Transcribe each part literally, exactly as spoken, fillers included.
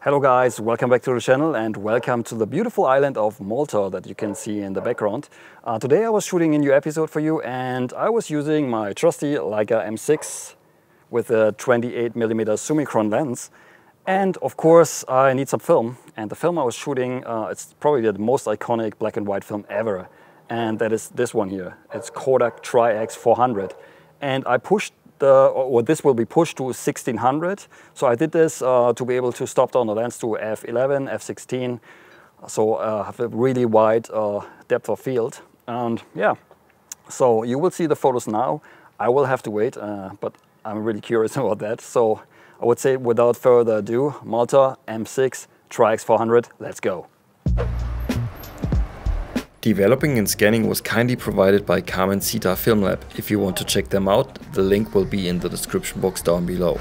Hello guys, welcome back to the channel and welcome to the beautiful island of Malta that you can see in the background. Uh, today I was shooting a new episode for you and I was using my trusty Leica M six with a twenty-eight millimeter Summicron lens. And of course I need some film, and the film I was shooting, uh, it's probably the most iconic black and white film ever. And that is this one here, it's Kodak Tri-X four hundred. And I pushed The, or this will be pushed to sixteen hundred. So I did this uh, to be able to stop down the lens to f eleven, f sixteen. So uh, have a really wide uh, depth of field. And yeah, so you will see the photos now. I will have to wait, uh, but I'm really curious about that. So I would say without further ado, Malta M six Tri-X four hundred, let's go. Developing and scanning was kindly provided by Carmencitalab Film Lab. If you want to check them out, the link will be in the description box down below.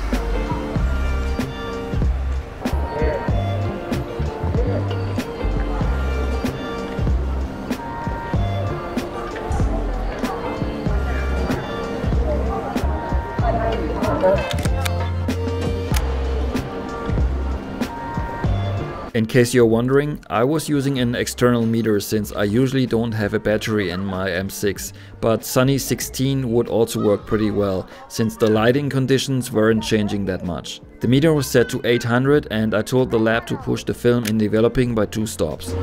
In case you're wondering, I was using an external meter since I usually don't have a battery in my M six, but sunny sixteen would also work pretty well since the lighting conditions weren't changing that much. The meter was set to eight hundred and I told the lab to push the film in developing by two stops.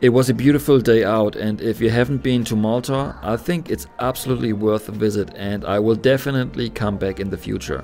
It was a beautiful day out, and if you haven't been to Malta, I think it's absolutely worth a visit, and I will definitely come back in the future.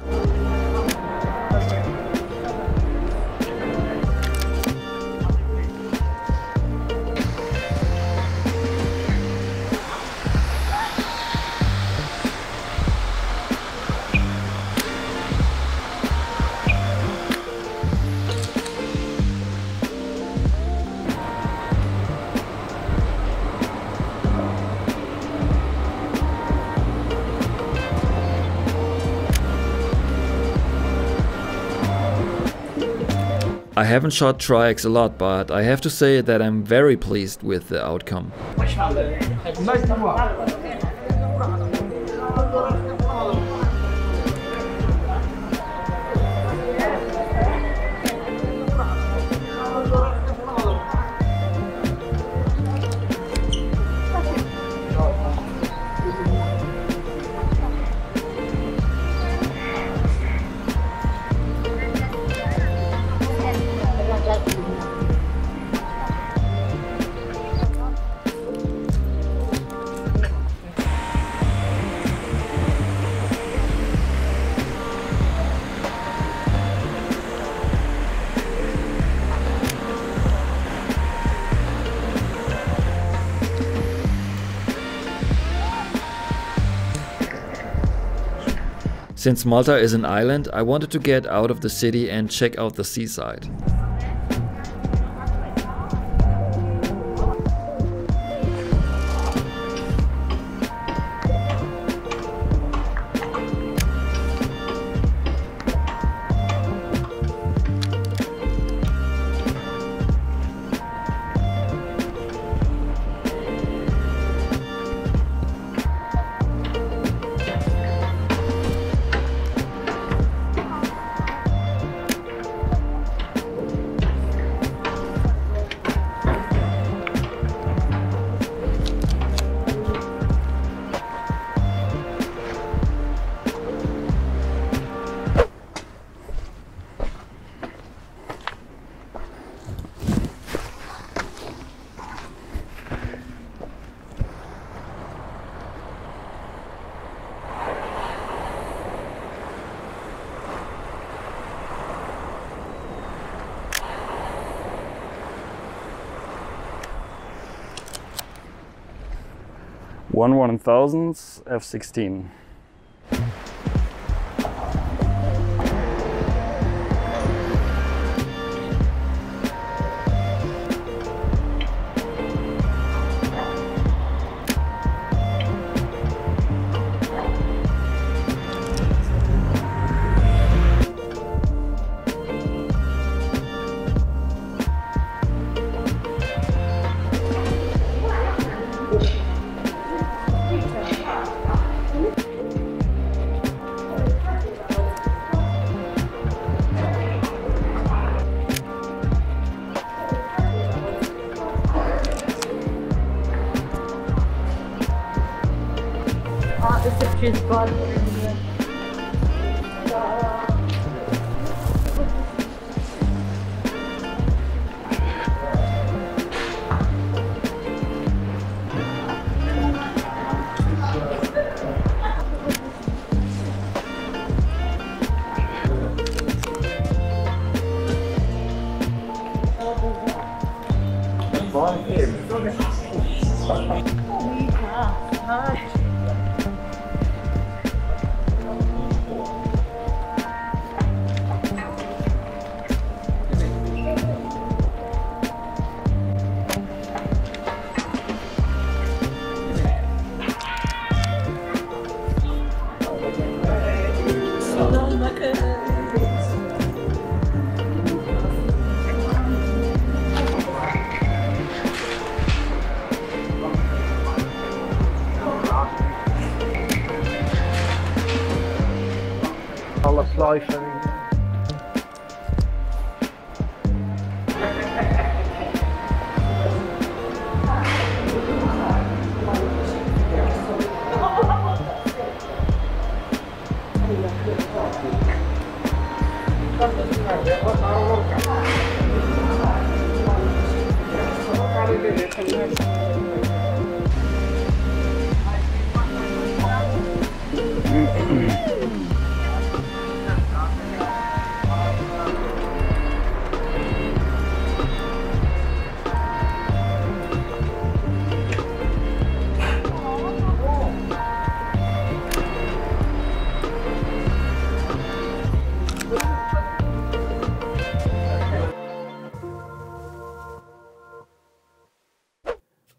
I haven't shot Tri-X a lot, but I have to say that I'm very pleased with the outcome. Since Malta is an island, I wanted to get out of the city and check out the seaside. one one thousandth F sixteen. She's got it. Life and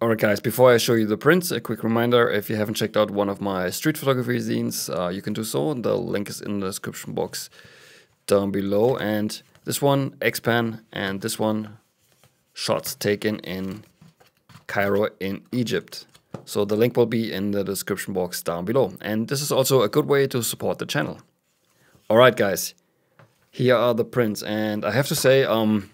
Alright guys, before I show you the prints, a quick reminder, if you haven't checked out one of my street photography zines, uh, you can do so. The link is in the description box down below. And this one, X-Pan, and this one, shots taken in Cairo in Egypt. So the link will be in the description box down below. And this is also a good way to support the channel. Alright guys, here are the prints. And I have to say, um...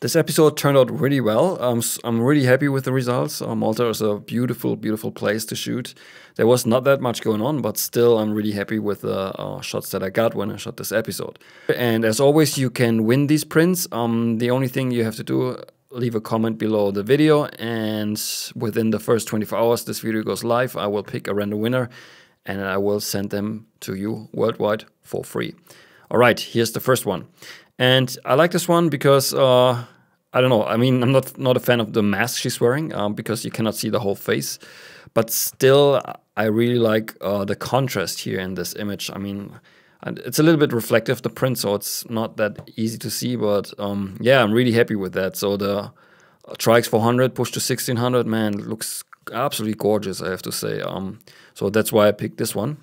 this episode turned out really well. Um, I'm really happy with the results. Um, Malta is a beautiful, beautiful place to shoot. There was not that much going on, but still I'm really happy with the uh, shots that I got when I shot this episode. And as always, you can win these prints. Um, the only thing you have to do, leave a comment below the video, and within the first twenty-four hours this video goes live, I will pick a random winner and I will send them to you worldwide for free. All right, here's the first one. And I like this one because, uh, I don't know, I mean, I'm not, not a fan of the mask she's wearing um, because you cannot see the whole face. But still, I really like uh, the contrast here in this image. I mean, it's a little bit reflective, the print, so it's not that easy to see. But um, yeah, I'm really happy with that. So the Tri-X four hundred pushed to sixteen hundred, man, looks absolutely gorgeous, I have to say. Um, so that's why I picked this one.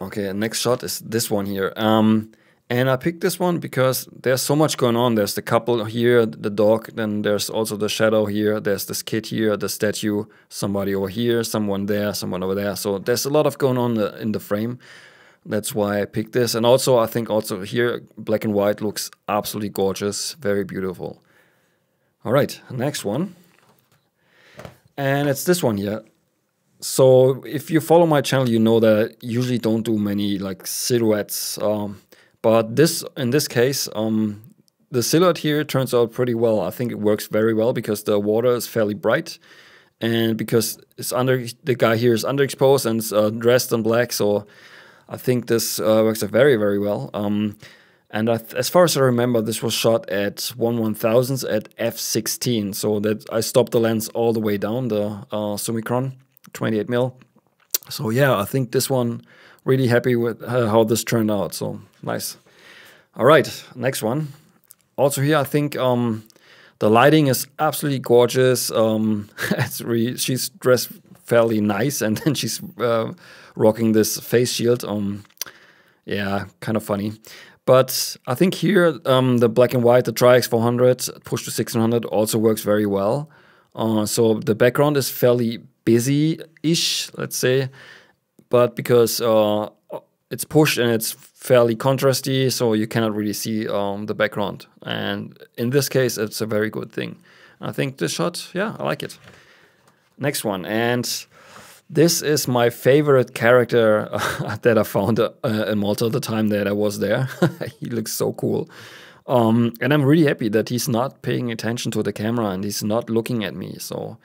Okay, next shot is this one here. Um, And I picked this one because there's so much going on. There's the couple here, the dog, then there's also the shadow here, there's this kid here, the statue, somebody over here, someone there, someone over there. So there's a lot of going on in the frame. That's why I picked this. And also, I think also here, black and white looks absolutely gorgeous, very beautiful. All right, next one. And it's this one here. So if you follow my channel, you know that I usually don't do many like silhouettes. Um, But this, in this case, um, the silhouette here turns out pretty well. I think it works very well because the water is fairly bright, and because it's under the guy here is underexposed and uh, dressed in black. So I think this uh, works very, very well. Um, And I th as far as I remember, this was shot at one one thousandth at f sixteen, so that I stopped the lens all the way down, the uh, Summicron twenty-eight millimeter. So yeah, I think this one, really happy with uh, how this turned out, so nice. All right, next one. Also here, I think um, the lighting is absolutely gorgeous. Um, it's really, she's dressed fairly nice, and then she's uh, rocking this face shield. Um, yeah, kind of funny. But I think here um, the black and white, the Tri-X four hundred push to sixteen hundred also works very well. Uh, so the background is fairly busy-ish, let's say, but because uh, it's pushed and it's fairly contrasty, so you cannot really see um, the background. And in this case, it's a very good thing. I think this shot, yeah, I like it. Next one, and this is my favorite character uh, that I found uh, in Malta the time that I was there. He looks so cool. Um, and I'm really happy that he's not paying attention to the camera and he's not looking at me. So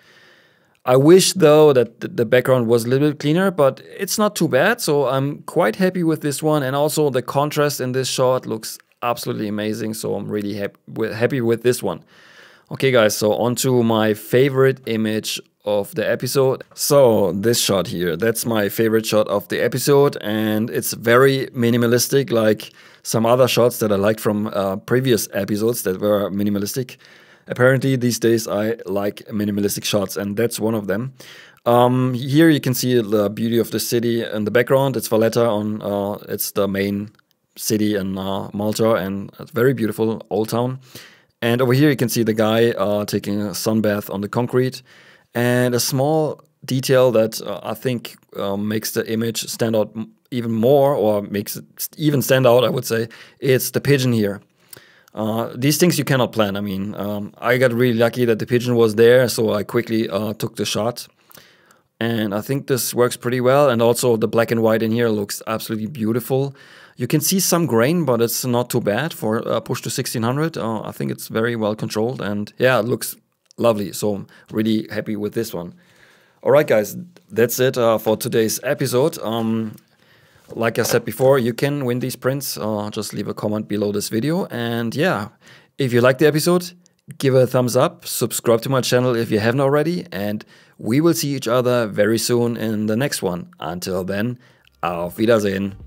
I wish, though, that th the background was a little bit cleaner, but it's not too bad. So I'm quite happy with this one. And also the contrast in this shot looks absolutely amazing. So I'm really hap happy with this one. Okay, guys, so on to my favorite image of the episode. So this shot here, that's my favorite shot of the episode, and it's very minimalistic, like some other shots that I liked from uh, previous episodes that were minimalistic. Apparently these days I like minimalistic shots, and that's one of them. Um, here you can see the beauty of the city in the background. It's Valletta, on, uh, it's the main city in uh, Malta, and a very beautiful old town. And over here you can see the guy uh, taking a sunbath on the concrete. And a small detail that uh, I think uh, makes the image stand out even more, or makes it even stand out, I would say, it's the pigeon here. Uh, these things you cannot plan. I mean, um, I got really lucky that the pigeon was there, so I quickly uh, took the shot. And I think this works pretty well. And also the black and white in here looks absolutely beautiful. You can see some grain, but it's not too bad for uh, push to sixteen hundred. Uh, I think it's very well controlled, and yeah, it looks lovely, so I'm really happy with this one. All right, guys, that's it uh, for today's episode. Um, like I said before, you can win these prints. Uh, just leave a comment below this video. And yeah, if you like the episode, give it a thumbs up, subscribe to my channel if you haven't already, and we will see each other very soon in the next one. Until then, auf Wiedersehen.